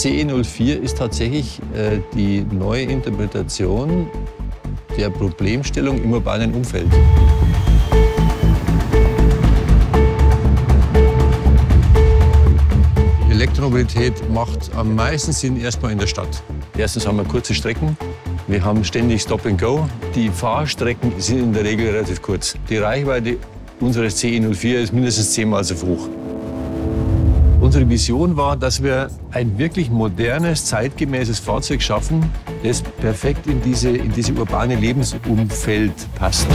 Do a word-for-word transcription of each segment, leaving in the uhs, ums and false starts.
C E null vier ist tatsächlich äh, die neue Interpretation der Problemstellung im urbanen Umfeld. Elektromobilität macht am meisten Sinn erstmal in der Stadt. Erstens haben wir kurze Strecken. Wir haben ständig Stop and Go. Die Fahrstrecken sind in der Regel relativ kurz. Die Reichweite unseres C E null vier ist mindestens zehnmal so hoch. Unsere Vision war, dass wir ein wirklich modernes, zeitgemäßes Fahrzeug schaffen, das perfekt in diese, in diese urbane Lebensumfeld passt.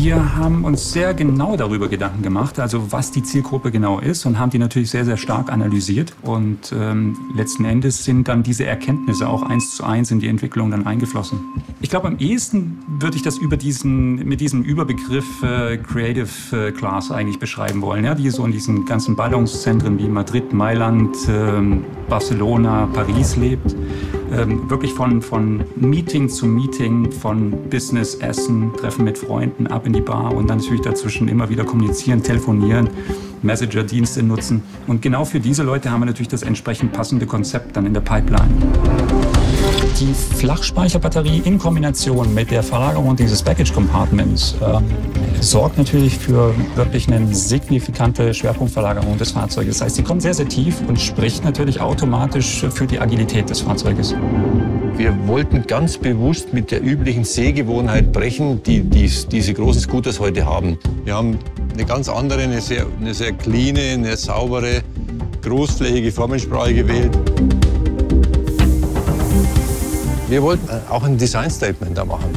Wir haben uns sehr genau darüber Gedanken gemacht, also was die Zielgruppe genau ist, und haben die natürlich sehr, sehr stark analysiert. Und ähm, letzten Endes sind dann diese Erkenntnisse auch eins zu eins in die Entwicklung dann eingeflossen. Ich glaube, am ehesten würde ich das über diesen, mit diesem Überbegriff äh, Creative Class eigentlich beschreiben wollen, ja? Die so in diesen ganzen Ballungszentren wie Madrid, Mailand, ähm, Barcelona, Paris lebt. Ähm, wirklich von, von Meeting zu Meeting, von Business, Essen, Treffen mit Freunden, ab in die Bar und dann natürlich dazwischen immer wieder kommunizieren, telefonieren, Messenger-Dienste nutzen. Und genau für diese Leute haben wir natürlich das entsprechend passende Konzept dann in der Pipeline. Die Flachspeicherbatterie in Kombination mit der Verlagerung dieses Package-Compartments äh, sorgt natürlich für wirklich eine signifikante Schwerpunktverlagerung des Fahrzeuges. Das heißt, sie kommt sehr, sehr tief und spricht natürlich automatisch für die Agilität des Fahrzeuges. Wir wollten ganz bewusst mit der üblichen Sehgewohnheit brechen, die, die diese großen Scooters heute haben. Wir haben eine ganz andere, eine sehr, eine sehr clean, eine saubere, großflächige Formensprache gewählt. Wir wollten auch ein Design-Statement da machen.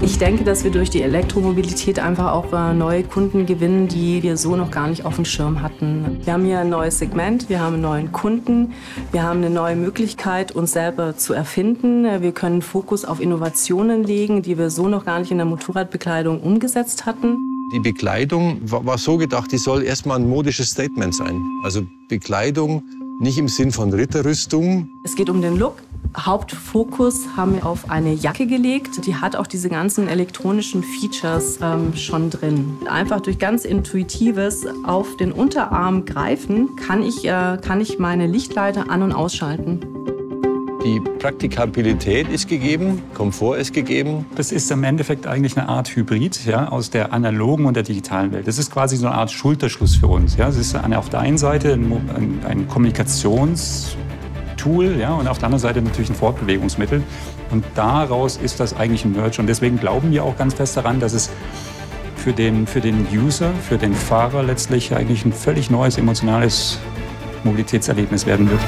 Ich denke, dass wir durch die Elektromobilität einfach auch neue Kunden gewinnen, die wir so noch gar nicht auf dem Schirm hatten. Wir haben hier ein neues Segment, wir haben einen neuen Kunden, wir haben eine neue Möglichkeit, uns selber zu erfinden. Wir können Fokus auf Innovationen legen, die wir so noch gar nicht in der Motorradbekleidung umgesetzt hatten. Die Bekleidung war so gedacht, die soll erstmal ein modisches Statement sein. Also Bekleidung. Nicht im Sinn von Ritterrüstung. Es geht um den Look. Hauptfokus haben wir auf eine Jacke gelegt. Die hat auch diese ganzen elektronischen Features ähm, schon drin. Einfach durch ganz intuitives auf den Unterarm greifen, kann ich, äh, kann ich meine Lichtleiter an- und ausschalten. Die Praktikabilität ist gegeben, Komfort ist gegeben. Das ist im Endeffekt eigentlich eine Art Hybrid, ja, aus der analogen und der digitalen Welt. Das ist quasi so eine Art Schulterschluss für uns. Ja. Es ist eine, auf der einen Seite ein, ein Kommunikationstool, ja, und auf der anderen Seite natürlich ein Fortbewegungsmittel. Und daraus ist das eigentlich ein Merge. Und deswegen glauben wir auch ganz fest daran, dass es für den, für den User, für den Fahrer letztlich eigentlich ein völlig neues emotionales Mobilitätserlebnis werden wird.